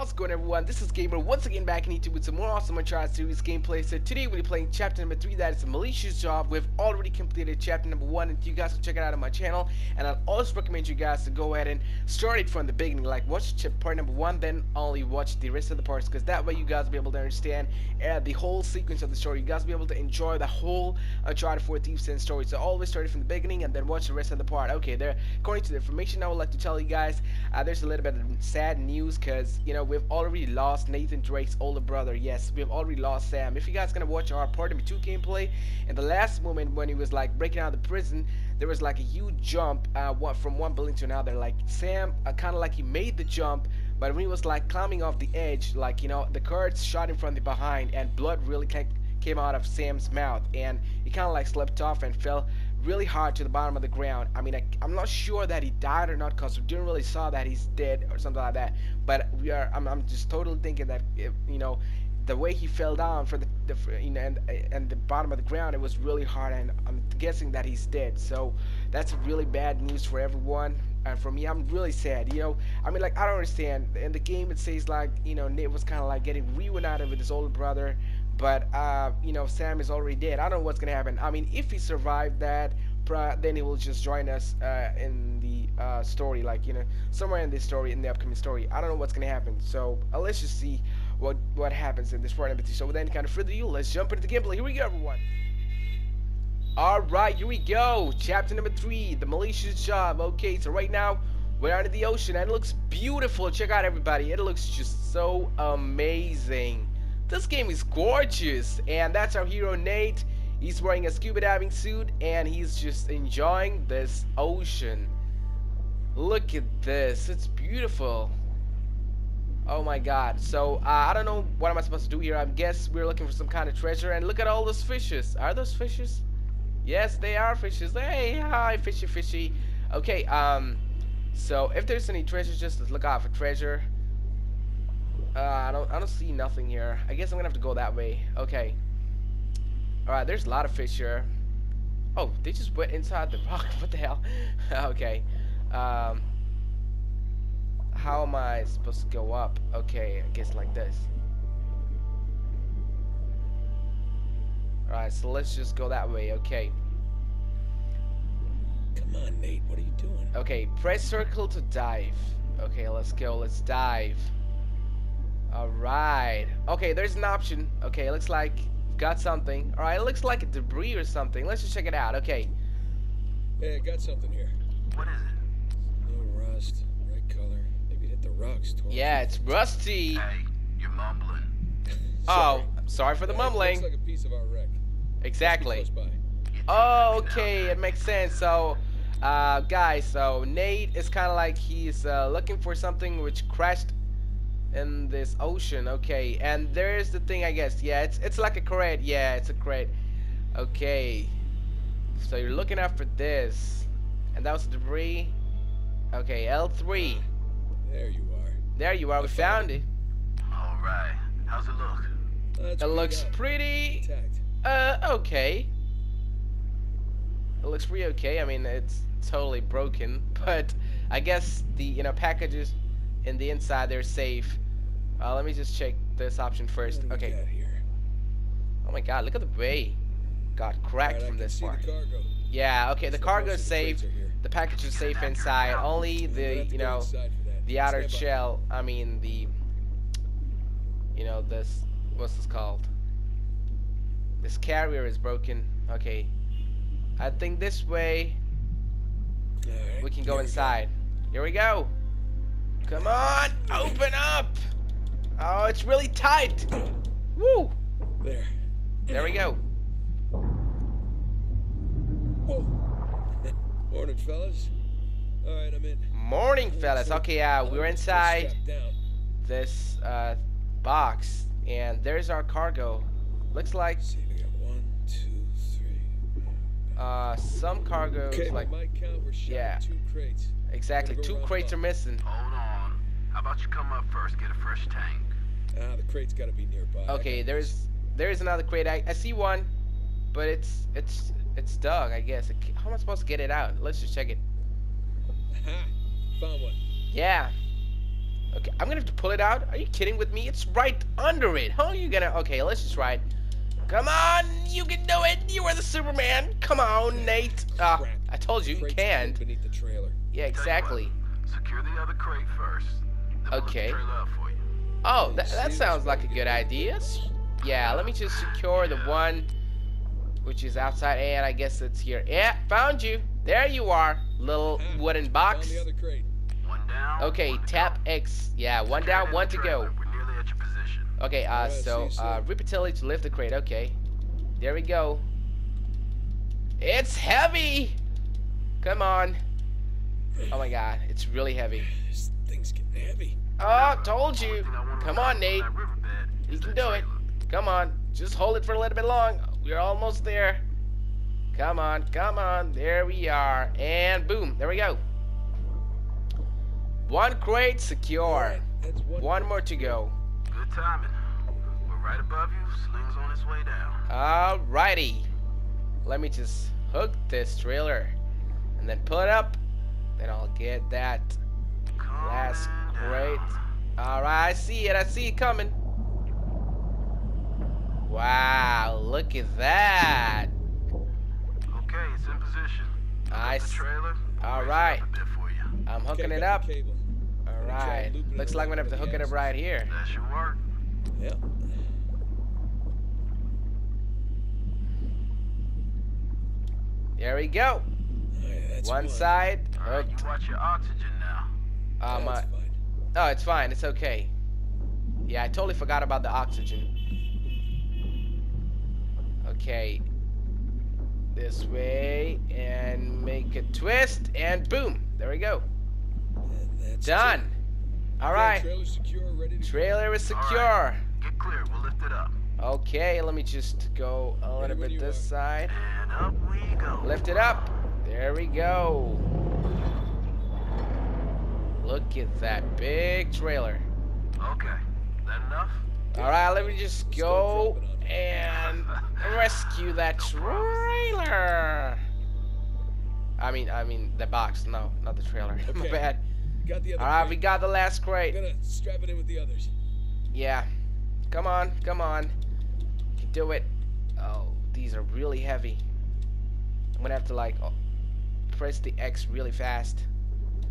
how's it going, everyone? This is Gamer once again back in YouTube with some more awesome Uncharted series gameplay. So today we'll be playing chapter number 3, that is Malaysia's Job. We've already completed chapter number 1 and you guys can check it out on my channel, and I'll also recommend you guys to go ahead and start it from the beginning, like watch part number 1 then only watch the rest of the parts, because that way you guys will be able to understand the whole sequence of the story. You guys will be able to enjoy the whole Uncharted 4 Thief's End story. So always start it from the beginning and then watch the rest of the part. Okay, there, according to the information I would like to tell you guys, there's a little bit of sad news because, you know, we've already lost Nathan Drake's older brother. Yes, we've already lost Sam. If you guys gonna watch our part number 2 gameplay, in the last moment when he was like breaking out of the prison, there was like a huge jump from one building to another. Like Sam, kind of like he made the jump, but when he was like climbing off the edge, like, you know, the guards shot him from the behind and blood really came out of Sam's mouth, and he kind of like slipped off and fell really hard to the bottom of the ground. I mean, I'm not sure that he died or not, because we didn't really saw that he's dead or something like that, but I'm just totally thinking that, if, you know, the way he fell down for the bottom of the ground, it was really hard, and I'm guessing that he's dead. So that's really bad news for everyone. And for me, I'm really sad, you know. I mean, like, I don't understand. In the game it says, like, you know, Nate was kind of like getting reunited with his older brother, but you know, Sam is already dead. I don't know what's gonna happen. I mean, if he survived that, then he will just join us in the story, like, you know, somewhere in this story, in the upcoming story. I don't know what's gonna happen. So let's just see what happens in this part number 2. So without any kind of further ado, let's jump into the gameplay. Here we go, everyone. Alright, here we go. Chapter number 3, the Malaysia's Job. Okay, so right now we're out of the ocean and it looks beautiful. Check out, everybody, it looks just so amazing. This game is gorgeous, and that's our hero Nate. He's wearing a scuba diving suit and he's just enjoying this ocean. Look at this, it's beautiful. Oh my god. So I don't know what am I supposed to do here. I guess we're looking for some kind of treasure, and look at all those fishes. Are those fishes? Yes, they are fishes. Hey, hi, fishy, fishy. Okay, so if there's any treasure, just look out for treasure. I don't see nothing here. I guess I'm gonna have to go that way. Okay. Alright, there's a lot of fish here. Oh, they just went inside the rock. What the hell? Okay. How am I supposed to go up? Okay, I guess like this. Alright, so let's just go that way, okay. Come on, Nate, what are you doing? Okay, press circle to dive. Okay, let's go, let's dive. Alright. Okay, there's an option. Okay, it looks like we've got something. Alright, it looks like a debris or something. Let's just check it out, okay. Hey, I got something here. What is it? No rust, right color. Maybe hit the rocks twice. Yeah, it's rusty. Hey, you're mumbling. Oh, sorry for the mumbling. It looks like a piece of our wreck. Exactly. Oh, okay, it makes sense. So, guys, so Nate is kind of like he's looking for something which crashed in this ocean. Okay, and there's the thing, I guess. Yeah, it's like a crate. Yeah, it's a crate. Okay, so you're looking out for this, and that was the debris. Okay, L3. There you are. There you are. We found it. All right. How's it look? It looks pretty okay. It looks pretty okay. I mean, it's totally broken, but I guess the, you know, packages in the inside, they're safe. Let me just check this option first. Okay. Oh my god, look at the way got cracked from this part. Yeah, okay, the cargo's safe, the package is safe inside, only the, you know, the outer shell, I mean the, you know, this, what's this called? This carrier is broken. Okay, I think this way we can go inside. Here we go. Come on, open up. Oh, it's really tight. Woo. There. There we go. Whoa. Morning, fellas. All right, I'm in. Morning, fellas. Okay, we're inside this box, and there's our cargo. Looks like. We got 1, 2, 3. Some cargo. Okay, like, my count, we're shot, yeah. 2 crates. Exactly. 2 crates are missing. Hold on. How about you come up first, get a fresh tank? The crate's got to be nearby. Okay, there is another crate. I see one, but it's dug, I guess. How am I supposed to get it out? Let's just check it. Found one. Yeah. Okay, I'm gonna have to pull it out. Are you kidding with me? It's right under it. How are you gonna... Okay, let's just try it. Come on, you can do it. You are the Superman. Come on, Nate. I told you, you can't. Beneath the trailer. Yeah, exactly. Secure the other crate first. Okay. Oh, that sounds like a good idea. Yeah, let me just secure the one which is outside, and I guess it's here. Yeah, found you. There you are, little wooden box. Okay, tap X. Yeah, one down, one to go. Okay, rip it till it's lift the crate. Okay, there we go. It's heavy. Come on. Oh my God, it's really heavy. This thing's getting heavy. Oh, told you. Come on, Nate. You can do it. Come on, just hold it for a little bit long. We're almost there. Come on, come on. There we are, and boom. There we go. One crate secure. One more to go. Good timing. We're right above you. Sling's on its way down. Alrighty. Let me just hook this trailer, and then pull it up. Then I'll get that last crate. Alright, I see it. I see it coming. Wow, look at that. Okay, it's in position. Nice. Alright. I'm hooking it up. Alright. Looks like I'm gonna have to hook it up right here. That should work. Yep. There we go. One side. Alright, you watch your oxygen now. Oh, it's fine. It's okay. Yeah, I totally forgot about the oxygen. Okay. This way and make a twist and boom. There we go. Done. All right. Trailer is secure. Get clear. We'll lift it up. Okay, let me just go a little bit this side. And up we go. Lift it up. There we go. Look at that big trailer. Okay. That enough? All right, let me just go and rescue that trailer. I mean the box. No, not the trailer. Okay. My bad. All right, we got the last crate. I'm gonna strap it in with the others. Yeah. Come on, come on. You can do it. Oh, these are really heavy. I'm gonna have to like press the X really fast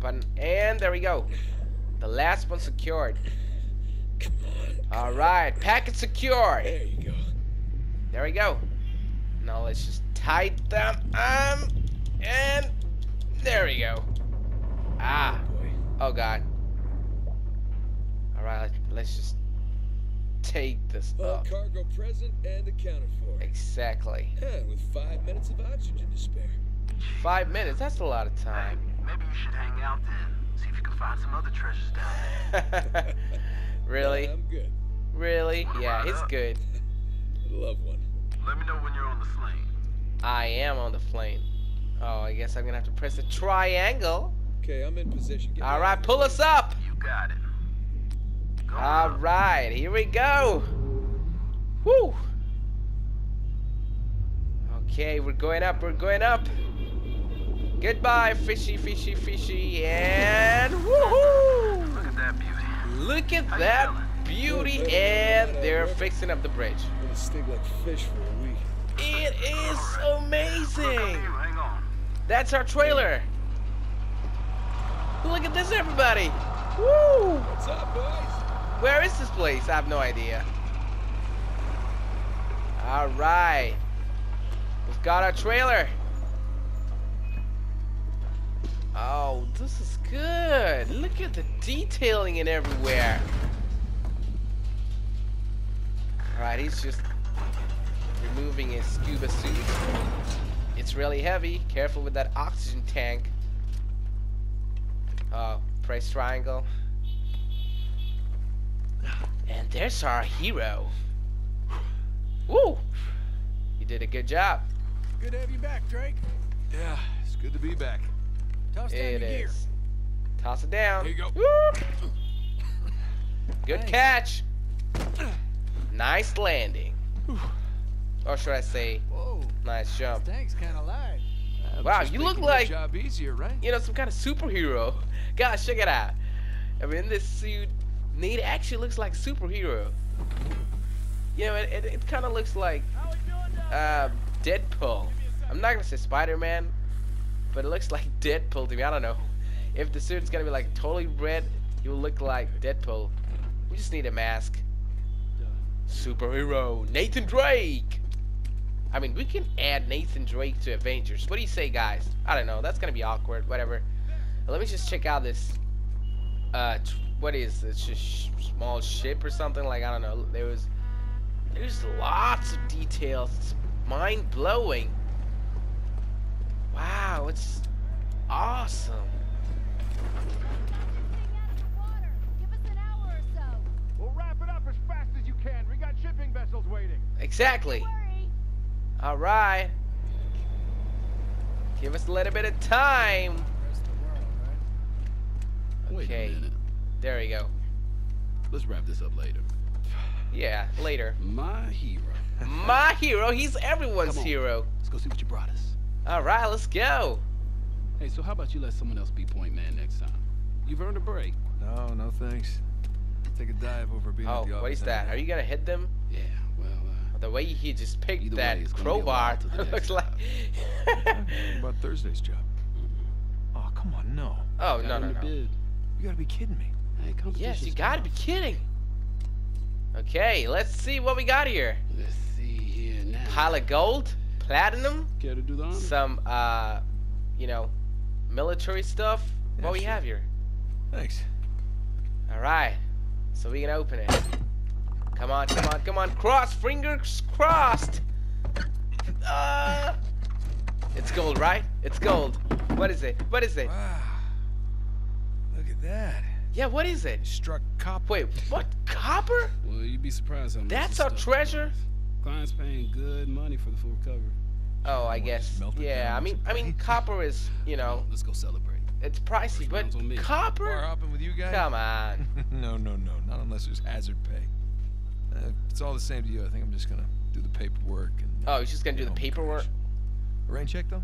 button, and there we go. The last one secured. Come on. All right, package secured. There you go. There we go. Now let's just tie them and there we go. Ah. Oh God. All right, let's just take this up. Cargo present and accounted for. Exactly. And with 5 minutes of oxygen to spare. 5 minutes? That's a lot of time. Maybe you should hang out then. See if you can find some other treasures down there. Really? Yeah, I'm good. Really? Yeah, he's good. I love one. Let me know when you're on the plane. I am on the plane. Oh, I guess I'm gonna have to press the triangle. Okay, I'm in position. All right, pull us up. You got it. All right, here we go. Woo. Okay, we're going up. We're going up. Goodbye, fishy, fishy, fishy, and woohoo! Look at that beauty. Look at that beauty, and they're fixing up the bridge. It'll stick like fish for a week. It is amazing. Hang on. That's our trailer. Look at this, everybody. Woo! What's up, boys? Where is this place? I have no idea. All right, we've got our trailer. Oh, this is good. Look at the detailing in everywhere. All right, he's just removing his scuba suit. It's really heavy. Careful with that oxygen tank. Press triangle. And there's our hero. Woo! You did a good job. Good to have you back, Drake. Yeah, it's good to be back. Toss down your gear. Toss it down. Here you go. Woo! Good catch. Nice landing. Or should I say, nice jump. Thanks, kind of light. Wow, you look like, you know, some kind of superhero. Gosh, check it out. I mean, in this suit, Nate actually looks like a superhero. You know, it kind of looks like Deadpool. I'm not gonna say Spider-Man, but it looks like Deadpool to me. I don't know if the suit's gonna be like totally red. You look like Deadpool. We just need a mask. Superhero Nathan Drake. I mean, we can add Nathan Drake to Avengers. What do you say, guys? I don't know. That's gonna be awkward. Whatever. Let me just check out this. What is this? Small ship or something? Like, I don't know. There's lots of details. It's mind blowing. Wow, it's awesome. Give us an hour or so. We'll wrap it up as fast as you can. We got shipping vessels waiting. Exactly. All right. Give us a little bit of time. Okay. There we go. Let's wrap this up later. Yeah, later. My hero. My hero. He's everyone's hero. Let's go see what you brought us. All right, let's go. Hey, so how about you let someone else be point man next time? You've earned a break. No thanks. Take a dive over being at the office. Oh, what is that? Are you gonna hit them? Yeah, well. The way he just picked that crowbar looks like. About Thursday's job. Oh, come on, no. Oh, no. You gotta be kidding me. Hey, yes, you gotta be kidding. Okay, let's see what we got here. Let's see here now. Pile of gold, platinum, some you know, military stuff. Yeah, what we have here. Thanks. All right, so we can open it. Come on, come on, come on. Cross, fingers crossed. It's gold, right? It's gold. What is it? What is it? Wow. Look at that. Yeah, what is it? Struck copper. Wait, what? Copper? Well, you'd be surprised how much. That's our treasure? Clients paying good money for the full cover. Oh, I guess. Yeah, I mean copper is, you know. Let's go celebrate. It's pricey, but copper? Bar hopping with you guys? Come on. No. Not unless there's hazard pay. It's all the same to you. I think I'm just gonna do the paperwork. And, oh, he's just gonna do the paperwork. A rain check, though.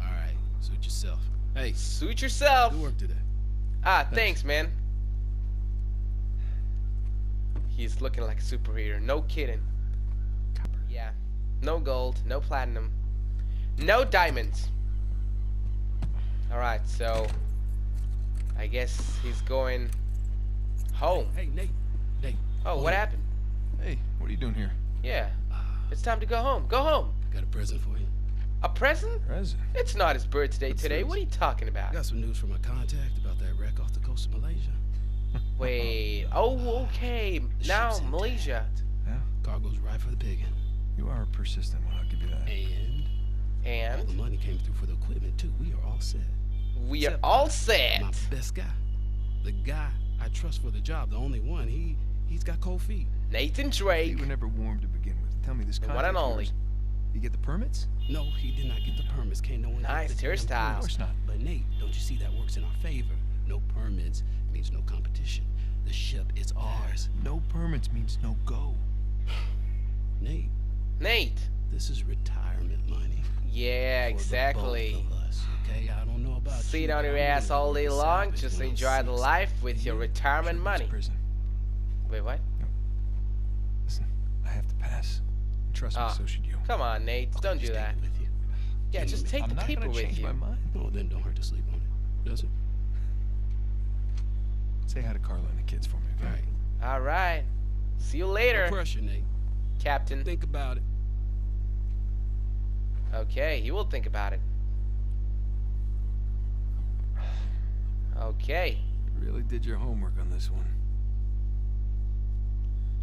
All right, suit yourself. Hey, suit yourself. Good work today. Ah, thanks, man. He's looking like a superhero. No kidding. Copper. Yeah. No gold. No platinum. No diamonds. All right, so I guess he's going home. Hey, Nate. Oh, what happened? Hey, what are you doing here? Yeah, it's time to go home. Go home. I got a present for you. A present? Present? It's not his birthday today. What are you talking about? I got some news from my contact about that wreck off the coast of Malaysia. Wait. Oh, okay. Now Malaysia. Yeah. Cargo's right for the picking. You are a persistent one. I'll give you that. And all the money came through for the equipment too. We are all set. We are all set. My best guy, the guy I trust for the job, the only one. He's got cold feet. Nathan Drake. You were never warm to begin with. Tell me this kind of. One and only. You get the permits? No, he did not get the permits. Can't no one. Nice hairstyle. Of course not. But Nate, don't you see that works in our favor? No permits means no competition. The ship is ours. No permits means no go. Nate. Nate. This is retirement money. Yeah, exactly. For the both of us, okay? I don't know about you. Sit on your ass all day long. Just enjoy the life with your retirement money. Wait, what? No. Listen, I have to pass. Trust me, so should you. Come on, Nate. Okay, don't do that. Take it with you. Yeah, just take the paper with you. My mind. Well, then don't hurt to sleep on it, does it? Say hi to Carla and the kids for me, okay? All right. All right. See you later. No pressure, Nate. Captain. Think about it. Okay, he will think about it. Okay. You really did your homework on this one.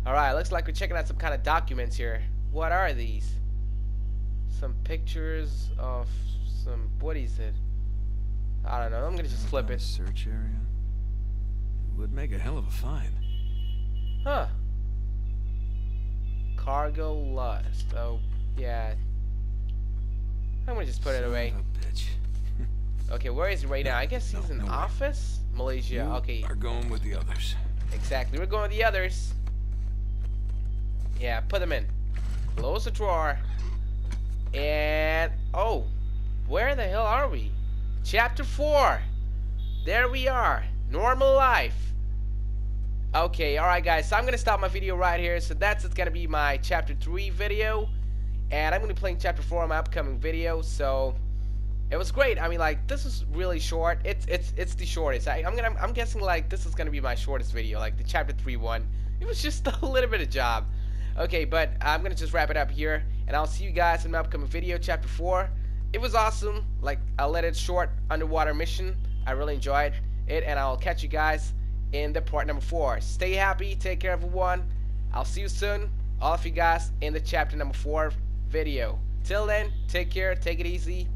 Alright, looks like we're checking out some kind of documents here. What are these? Some pictures of some... What is it? I don't know. I'm gonna just flip it. Search area? It would make a hell of a find. Huh. Cargo lost. Oh, yeah. I'm gonna just put it away. Bitch. Okay, where is he right now? I guess he's in office? Malaysia, okay. We are going with the others. Exactly, we're going with the others. Yeah, put them in. Close the drawer. And oh, where the hell are we? Chapter 4. There we are. normal life. Okay, alright guys, so I'm gonna stop my video right here. So that's gonna be my chapter 3 video, and I'm gonna be playing chapter 4 in my upcoming video. So it was great. I mean, like, this is really short. It's the shortest. I'm guessing like this is gonna be my shortest video, like the chapter 3 one. It was just a little bit of job. Okay, but I'm gonna just wrap it up here, and I'll see you guys in my upcoming video, chapter 4. It was awesome. Like, I led it short underwater mission. I really enjoyed it, and I'll catch you guys in the part number 4. Stay happy. Take care, everyone. I'll see you soon, all of you guys, in the chapter number 4 video. Till then, take care, take it easy,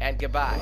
and goodbye.